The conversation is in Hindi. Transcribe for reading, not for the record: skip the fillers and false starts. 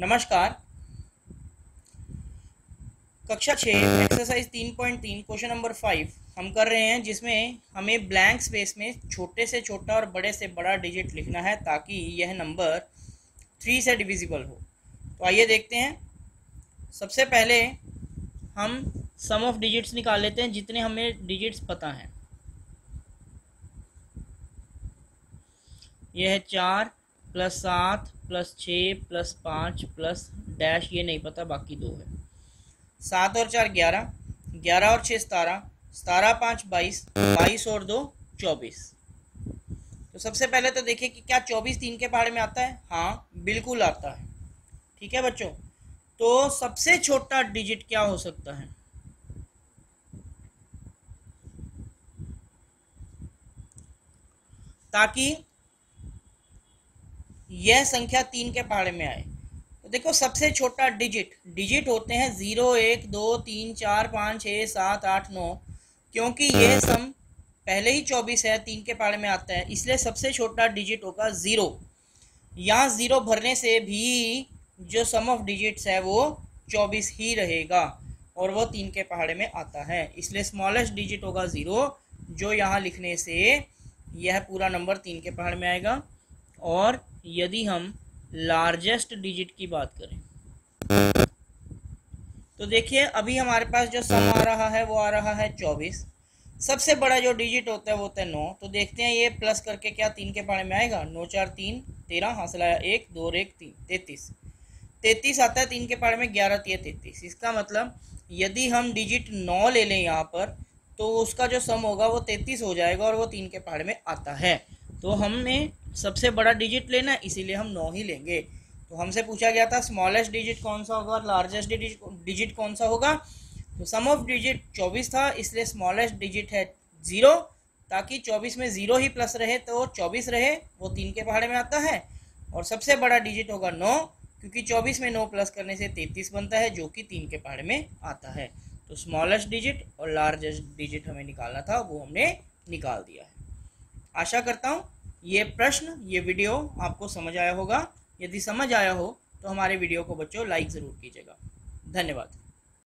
नमस्कार। कक्षा 6 एक्सरसाइज 3.3 क्वेश्चन नंबर 5 हम कर रहे हैं, जिसमें हमें ब्लैंक स्पेस में छोटे से छोटा और बड़े से बड़ा डिजिट लिखना है ताकि यह नंबर 3 से डिविजिबल हो। तो आइए देखते हैं। सबसे पहले हम सम ऑफ डिजिट्स निकाल लेते हैं जितने हमें डिजिट्स पता हैं। यह है 4 + 7 + 6 + 5 प्लस डैश, ये नहीं पता, बाकी 2 है। 7 और 4 11, 11 और 6 17, 17 × 5 22, 22 और 2 24। तो सबसे पहले तो देखिए कि क्या 24 3 के पहाड़ में आता है। हाँ, बिल्कुल आता है। ठीक है बच्चों, तो सबसे छोटा डिजिट क्या हो सकता है? ताकि यह संख्या 3 के पहाड़े में आए। तो देखो, सबसे छोटा डिजिट होते हैं 0 1 2 3 4 5 6 7 8 9। क्योंकि यह सम पहले ही 24 है, 3 के पहाड़े में आता है, इसलिए सबसे छोटा डिजिट होगा 0। यहाँ 0 भरने से भी जो सम ऑफ डिजिट्स है वो 24 ही रहेगा और वो 3 के पहाड़े में आता है, इसलिए स्मॉलेस्ट डिजिट होगा 0, जो यहाँ लिखने से यह पूरा नंबर 3 के पहाड़ में आएगा। और यदि हम लार्जेस्ट डिजिट की बात करें तो देखिए, अभी हमारे पास जो सम आ रहा है वो आ रहा है 24। सबसे बड़ा जो डिजिट होता है वो होता है 9। तो देखते हैं ये प्लस करके क्या 3 के पहाड़े में आएगा। 9 4 3 13, हासिल आया 1 2 1 3 33। 33 आता है 3 के पहाड़े में, 11 3 33। इसका मतलब यदि हम डिजिट 9 ले लें यहाँ पर, तो उसका जो सम होगा वो 33 हो जाएगा और वो 3 के पहाड़े में आता है। तो हमने सबसे बड़ा डिजिट लेना है, इसीलिए हम 9 ही लेंगे। तो हमसे पूछा गया था स्मॉलेस्ट डिजिट कौन सा होगा और लार्जेस्ट डिजिट कौन सा होगा। तो सम ऑफ डिजिट 24 था, इसलिए स्मॉलेस्ट डिजिट है 0, ताकि 24 में 0 ही प्लस रहे तो 24 रहे, वो 3 के पहाड़े में आता है। और सबसे बड़ा डिजिट होगा 9, क्योंकि 24 में 9 प्लस करने से 33 बनता है, जो कि 3 के पहाड़े में आता है। तो स्मॉलेस्ट डिजिट और लार्जेस्ट डिजिट हमें निकालना था, वो हमने निकाल दिया है। आशा करता हूँ ये प्रश्न, ये वीडियो आपको समझ आया होगा। यदि समझ आया हो तो हमारे वीडियो को बच्चों लाइक ज़रूर कीजिएगा। धन्यवाद।